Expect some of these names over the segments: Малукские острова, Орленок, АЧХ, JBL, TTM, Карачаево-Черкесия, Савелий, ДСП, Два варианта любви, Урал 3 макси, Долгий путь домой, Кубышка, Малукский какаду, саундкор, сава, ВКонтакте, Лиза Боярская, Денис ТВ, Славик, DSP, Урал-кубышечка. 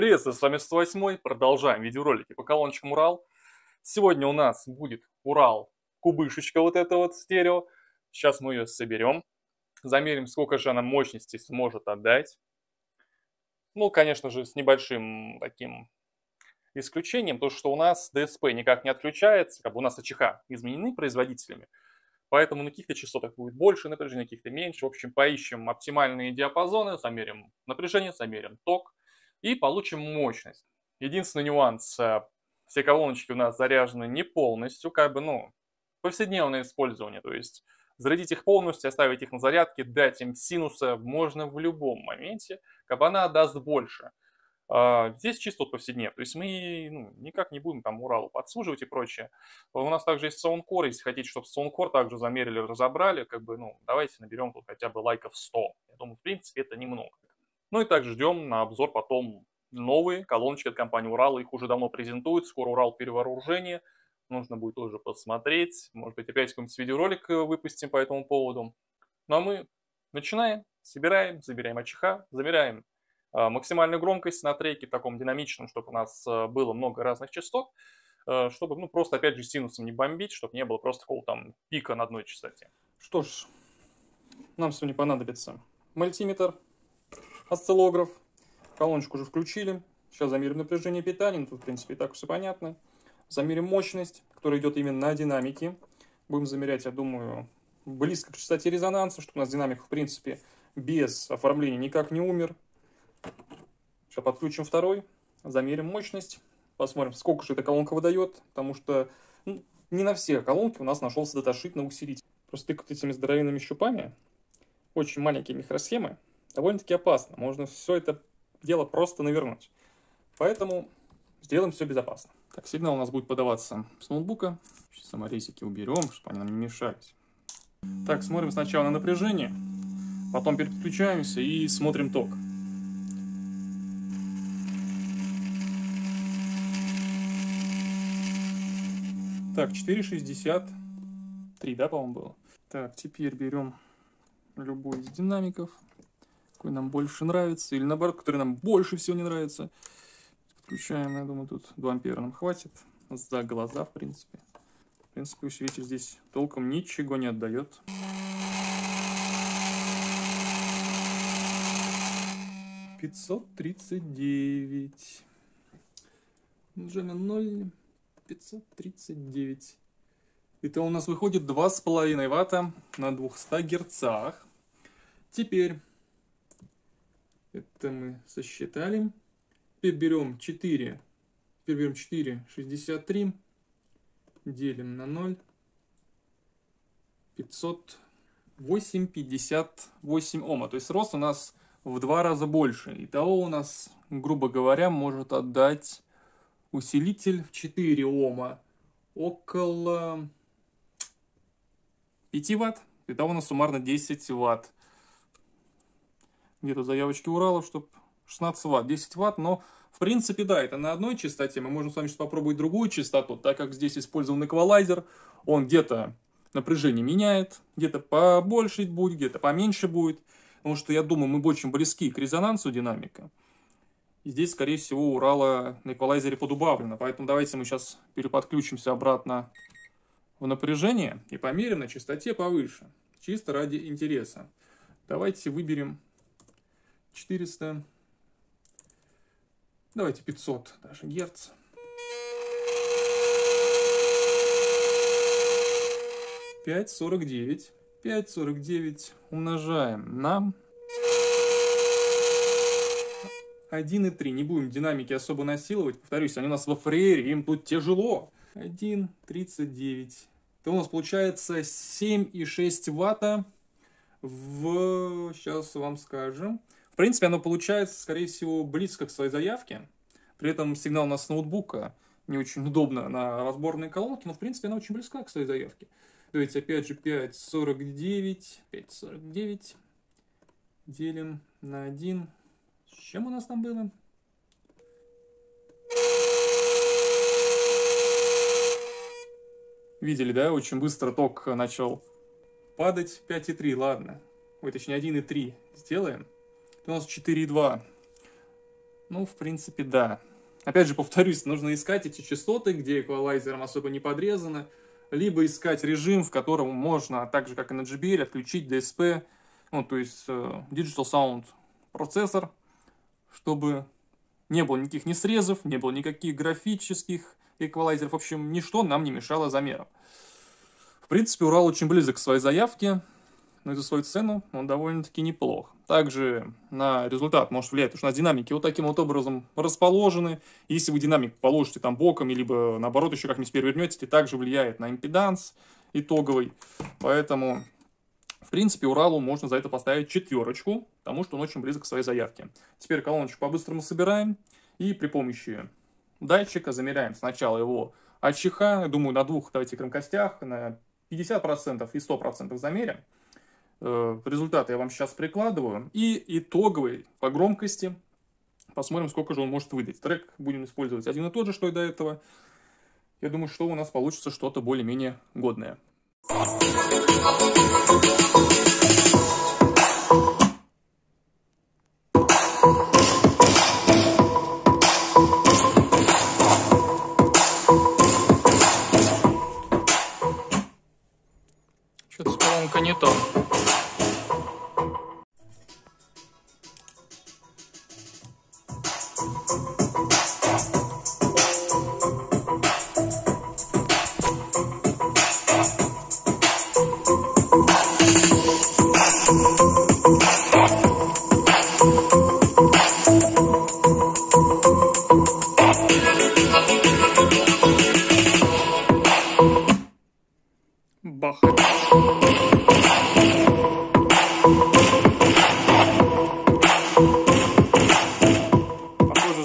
Приветствую, с вами 108-й. Продолжаем видеоролики по колоночкам Урал. Сегодня у нас будет Урал-кубышечка, вот это вот стерео. Сейчас мы ее соберем, замерим, сколько же она мощности сможет отдать. Ну, конечно же, с небольшим таким исключением, потому что у нас ДСП никак не отключается, как бы у нас АЧХ изменены производителями. Поэтому на каких-то частотах будет больше напряжения, на каких-то меньше. В общем, поищем оптимальные диапазоны, замерим напряжение, замерим ток. И получим мощность. Единственный нюанс, все колоночки у нас заряжены не полностью, как бы, ну, повседневное использование. То есть зарядить их полностью, оставить их на зарядке, дать им синуса можно в любом моменте, как бы она даст больше. Здесь чисто повседнев, то есть мы никак не будем там Уралу подсуживать и прочее. У нас также есть саундкор, если хотите, чтобы саундкор также замерили, разобрали, как бы, ну, давайте наберем тут хотя бы лайков 100. Я думаю, в принципе, это немного. Ну и также ждем на обзор потом новые колоночки от компании Урал. Их уже давно презентуют. Скоро Урал перевооружение. Нужно будет тоже посмотреть. Может быть, опять какой-нибудь видеоролик выпустим по этому поводу. Ну а мы начинаем. Собираем, забираем АЧХ, забираем максимальную громкость на треке, таком динамичном, чтобы у нас было много разных частот. Чтобы просто опять же синусом не бомбить, чтобы не было просто какого-то там пика на одной частоте. Что ж, нам сегодня понадобится мультиметр. Осциллограф. Колоночку уже включили. Сейчас замерим напряжение питания. Тут, в принципе, и так все понятно. Замерим мощность, которая идет именно на динамике. Будем замерять, я думаю, близко к частоте резонанса, чтобы у нас динамик, в принципе, без оформления никак не умер. Сейчас подключим второй. Замерим мощность. Посмотрим, сколько же эта колонка выдает. Потому что не на все колонки у нас нашелся даташит на усилитель. Просто тыкать этими здоровенными щупами. Очень маленькие микросхемы. Довольно-таки опасно. Можно все это дело просто навернуть. Поэтому сделаем все безопасно. Так, сигнал у нас будет подаваться с ноутбука. Сейчас саморезики уберем, чтобы они нам не мешались. Так, смотрим сначала на напряжение. Потом переключаемся и смотрим ток. Так, 4,63, да, по-моему, было? Так, теперь берем любой из динамиков. Какой нам больше нравится, или наоборот, который нам больше всего не нравится. Включаем, я думаю, тут 2 ампера нам хватит. За глаза, в принципе. В принципе, усилитель здесь толком ничего не отдает. $539. Джема 0, 539. Это у нас выходит 2,5 ватта на 200 герцах. Теперь... это мы сосчитали. Теперь берем 4,63, делим на 0, 508,58 Ома. То есть рост у нас в 2 раза больше. Итого у нас, грубо говоря, может отдать усилитель в 4 Ома около 5 Вт. Итого у нас суммарно 10 Вт. Где-то заявочки Урала, чтобы 16 Вт, 10 Вт, но в принципе, да, это на одной частоте. Мы можем с вами сейчас попробовать другую частоту, так как здесь использован эквалайзер. Он где-то напряжение меняет, где-то побольше будет, где-то поменьше будет. Потому что, я думаю, мы очень близки к резонансу динамика. И здесь, скорее всего, Урала на эквалайзере подубавлено. Поэтому давайте мы сейчас переподключимся обратно в напряжение и померим на частоте повыше. Чисто ради интереса. Давайте выберем... 400, давайте 500 даже герц. $5,49 умножаем на 1,3. Не будем динамики особо насиловать. Повторюсь, они у нас во фреере, им тут тяжело. 1,39. Это у нас получается 7,6 ватта в... сейчас вам скажем. В принципе, оно получается, скорее всего, близко к своей заявке. При этом сигнал у нас с ноутбука не очень удобно на разборные колонки, но, в принципе, она очень близка к своей заявке. Давайте, опять же, 5,49 делим на 1. С чем у нас там было? Видели, да? Очень быстро ток начал падать. 5,3, ладно. Ой, точнее, 1,3 сделаем. У нас 4,2. Ну, в принципе, да. Опять же, повторюсь, нужно искать эти частоты, где эквалайзером особо не подрезано, либо искать режим, в котором можно, так же как и на JBL, отключить DSP, ну, то есть Digital Sound процессор, чтобы не было никаких ни срезов, не было никаких графических эквалайзеров, в общем, ничто нам не мешало замерам. В принципе, Урал очень близок к своей заявке, но за свою цену он довольно-таки неплох. Также на результат может влиять, потому что у нас динамики вот таким вот образом расположены. Если вы динамик положите там боком, либо наоборот еще как-нибудь перевернете, это также влияет на импеданс итоговый. Поэтому, в принципе, Уралу можно за это поставить 4, потому что он очень близок к своей заявке. Теперь колоночку по-быстрому собираем и при помощи датчика замеряем сначала его АЧХ, думаю, на двух, давайте, громкостях, на 50% и 100% замерим. Результаты я вам сейчас прикладываю. И итоговый по громкости. Посмотрим, сколько же он может выдать. Трек будем использовать один и тот же, что и до этого. Я думаю, что у нас получится что-то более-менее годное. Что-то с колонкой не то.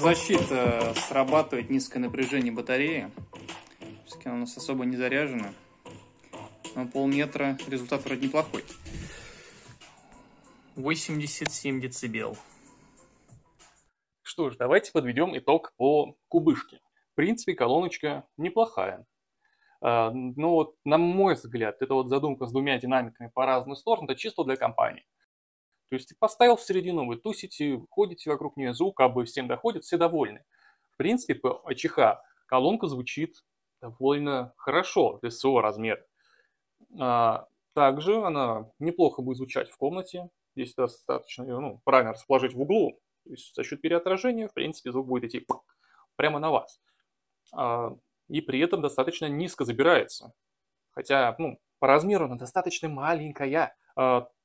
Защита срабатывает, низкое напряжение батареи, все-таки она у нас особо не заряжена, но полметра результат вроде неплохой. 87 децибел. Что ж, давайте подведем итог по кубышке. В принципе, колоночка неплохая, но вот, на мой взгляд, это вот задумка с двумя динамиками по разным сторонам, это чисто для компании. То есть ты поставил в середину, вы тусите, ходите вокруг нее, звук обоим всем доходит, все довольны. В принципе, по АЧХ колонка звучит довольно хорошо для своего размера. Также она неплохо будет звучать в комнате. Здесь достаточно ее, ну, правильно расположить в углу. То есть за счет переотражения, в принципе, звук будет идти прямо на вас. И при этом достаточно низко забирается. Хотя, ну, по размеру она достаточно маленькая.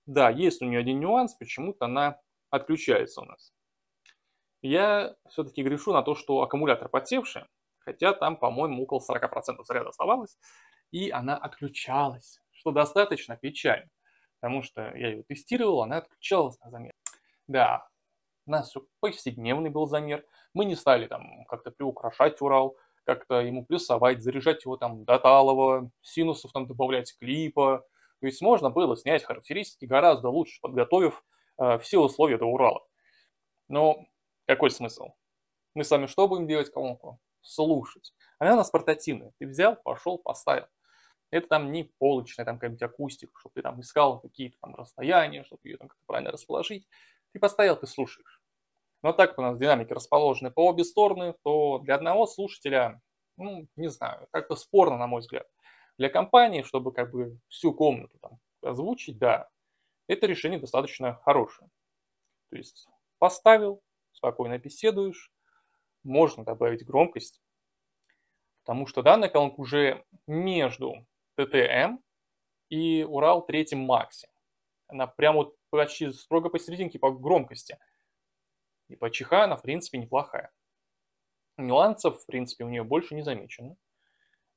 Да, есть у нее один нюанс, почему-то она отключается у нас. Я все-таки грешу на то, что аккумулятор подсевший, хотя там, по-моему, около 40% заряда оставалось, и она отключалась, что достаточно печально, потому что я ее тестировал, она отключалась на замер. Да, у нас все повседневный был замер, мы не стали там как-то приукрашать Урал, как-то ему плюсовать, заряжать его там до талого, синусов там добавлять, клипа. То есть можно было снять характеристики гораздо лучше, подготовив все условия до Урала. Но какой смысл? Мы с вами что будем делать колонку? Слушать. Она у нас портативная. Ты взял, пошел, поставил. Это там не полочная, там какая-нибудь акустика, чтобы ты там искал какие-то там расстояния, чтобы ее там как-то правильно расположить. Ты поставил, ты слушаешь. Но так как у нас динамики расположены по обе стороны, то для одного слушателя, ну, не знаю, как-то спорно, на мой взгляд. Для компании, чтобы как бы всю комнату там озвучить, да, это решение достаточно хорошее. То есть поставил, спокойно беседуешь, можно добавить громкость, потому что данная колонка уже между TTM и Урал 3 макси. Она прямо вот почти строго посерединке по громкости. И по АЧХ она, в принципе, неплохая. Нюансов, в принципе, у нее больше не замечено.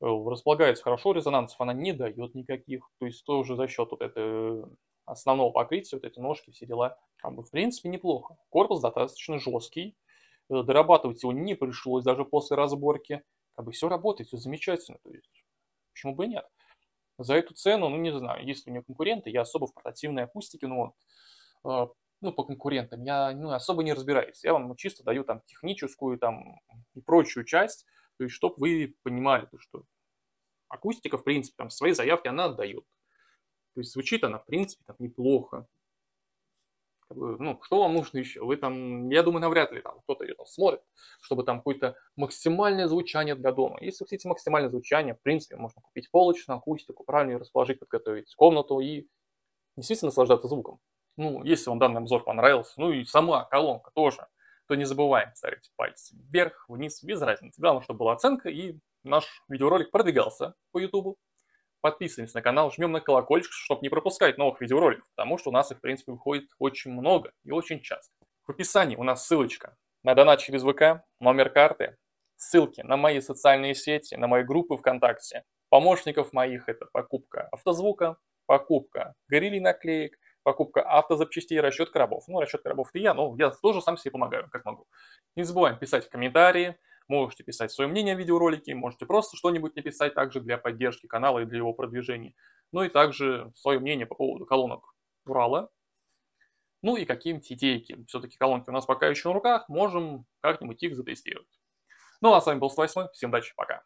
Располагается хорошо, резонансов она не дает никаких. То есть тоже за счет вот этого основного покрытия, вот эти ножки, все дела. Как бы, в принципе, неплохо. Корпус достаточно жесткий. Дорабатывать его не пришлось даже после разборки. Как бы все работает, все замечательно. То есть, почему бы и нет? За эту цену, ну не знаю, есть ли у нее конкуренты. Я особо в портативной акустике, ну по конкурентам я особо не разбираюсь. Я вам чисто даю там техническую там, и прочую часть. То есть, чтобы вы понимали, что акустика, в принципе, там свои заявки она отдает. То есть, звучит она, в принципе, там неплохо. Ну, что вам нужно еще? Вы там, я думаю, навряд ли там кто-то ее там смотрит, чтобы там какое-то максимальное звучание для дома. Если вы хотите максимальное звучание, в принципе, можно купить полочную акустику, правильно ее расположить, подготовить комнату и действительно наслаждаться звуком. Ну, если вам данный обзор понравился, ну и сама колонка тоже, то не забываем ставить пальцы вверх, вниз, без разницы. Главное, чтобы была оценка и наш видеоролик продвигался по YouTube. Подписываемся на канал, жмем на колокольчик, чтобы не пропускать новых видеороликов, потому что у нас их, в принципе, выходит очень много и очень часто. В описании у нас ссылочка на донат через ВК, номер карты, ссылки на мои социальные сети, на мои группы ВКонтакте, помощников моих — это покупка автозвука, покупка гориллий наклеек, покупка автозапчастей, расчет коробов. Ну, расчет коробов и я, но я тоже сам себе помогаю, как могу. Не забываем писать в комментарии. Можете писать свое мнение о видеоролике, можете просто что-нибудь написать также для поддержки канала и для его продвижения. Ну и также свое мнение по поводу колонок Урала. Ну и какие-нибудь идейки. Все-таки колонки у нас пока еще на руках, можем как-нибудь их затестировать. Ну а с вами был Славик, всем удачи, пока.